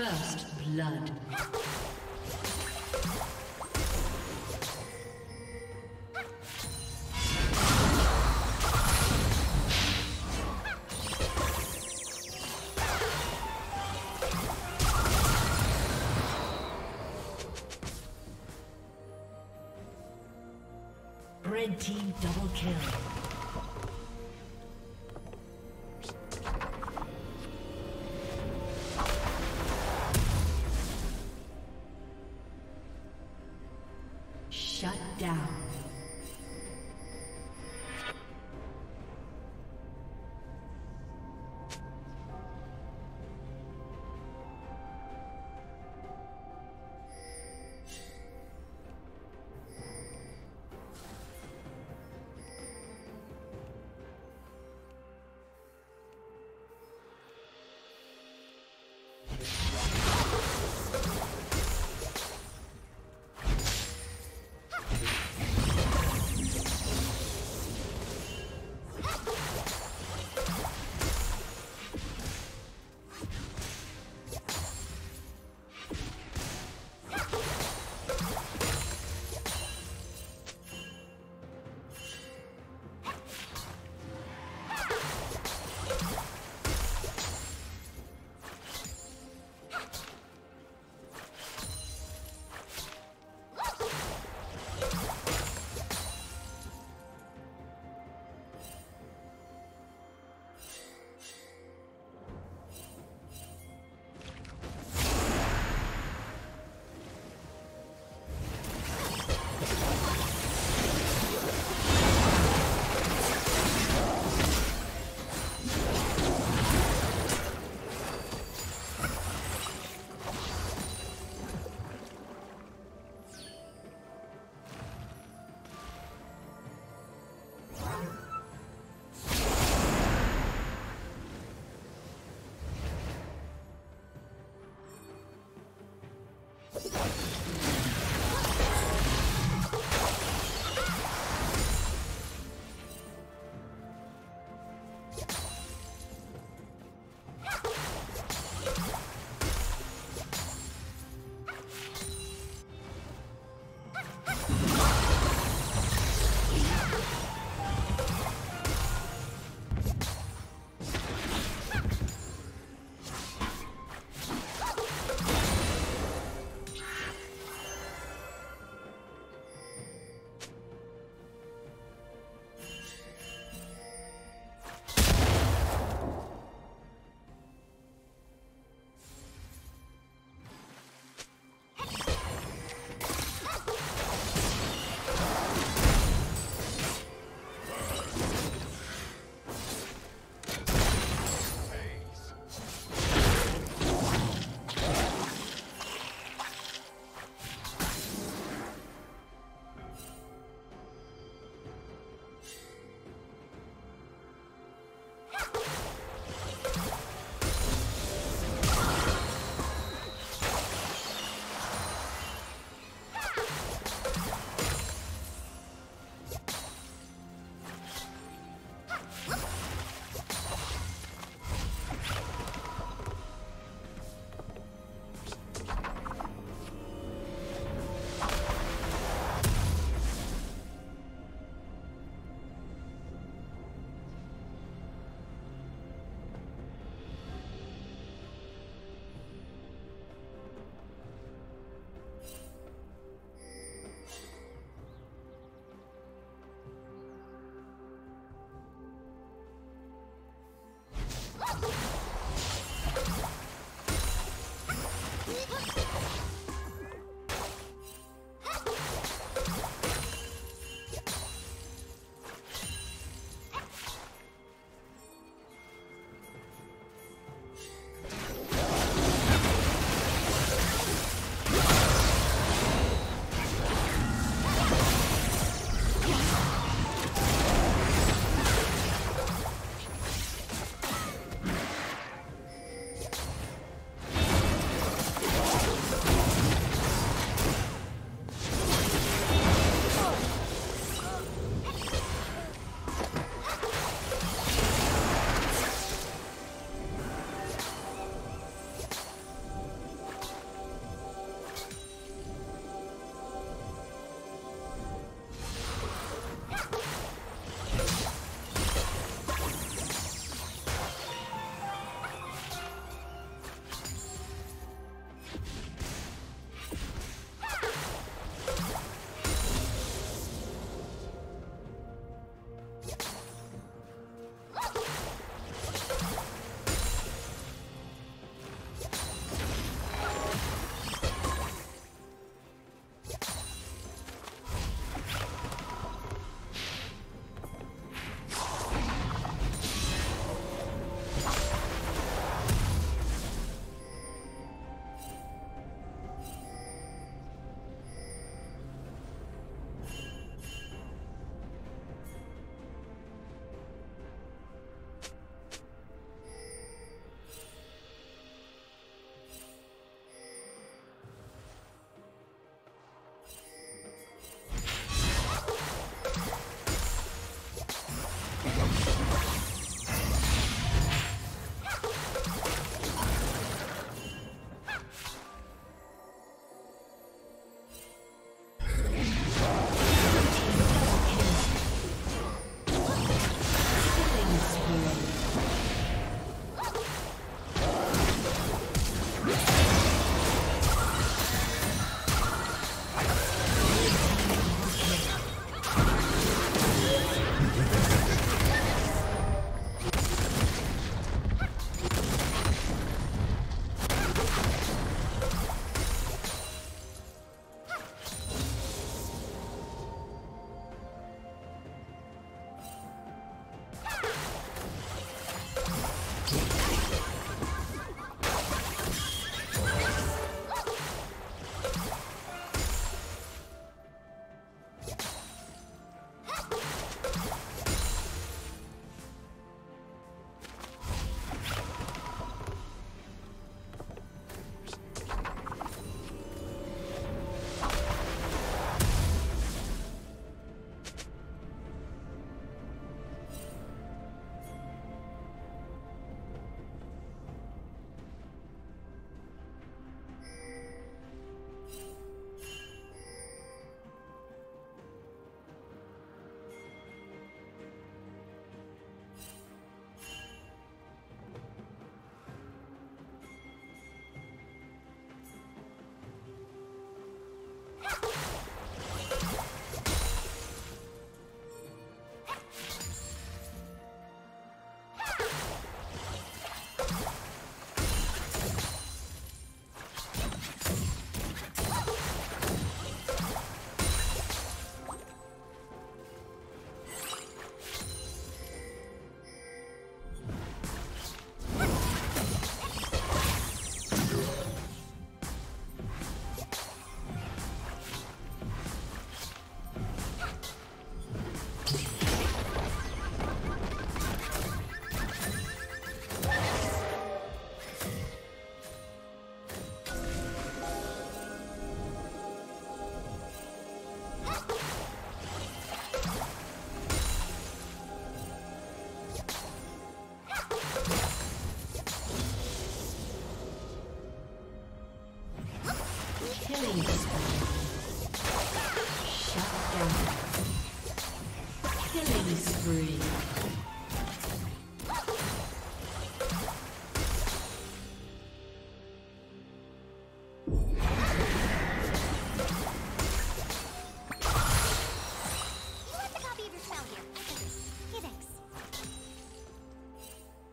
First blood. Red team double kill.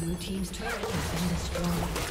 Blue team's turret has been destroyed.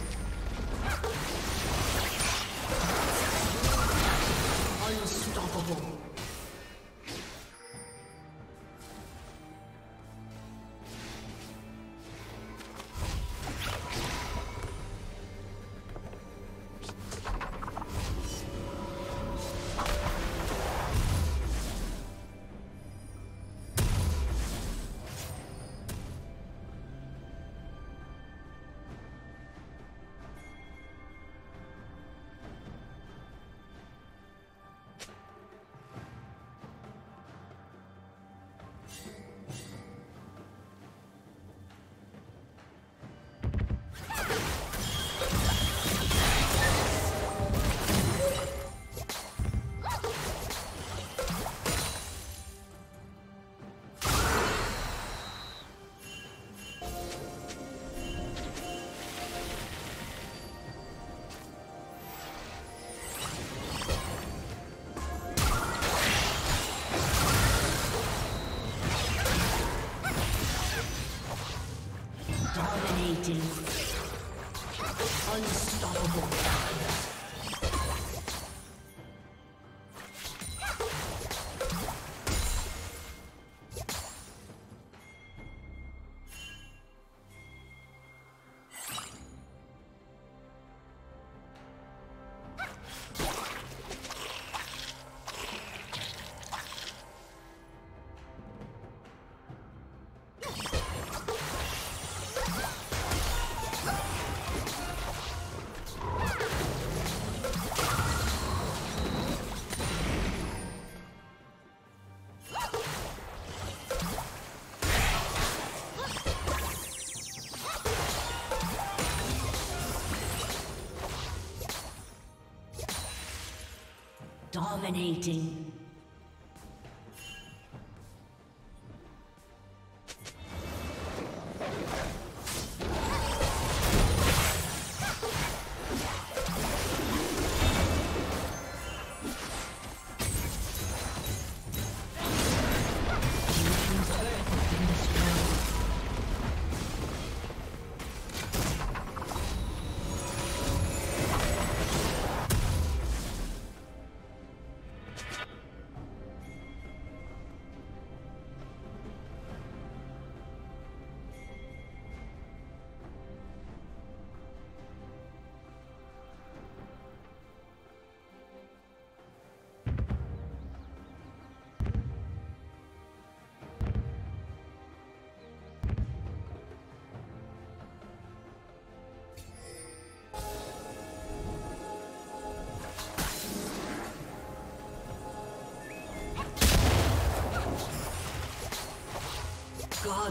Unstoppable. Dominating.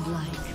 Godlike.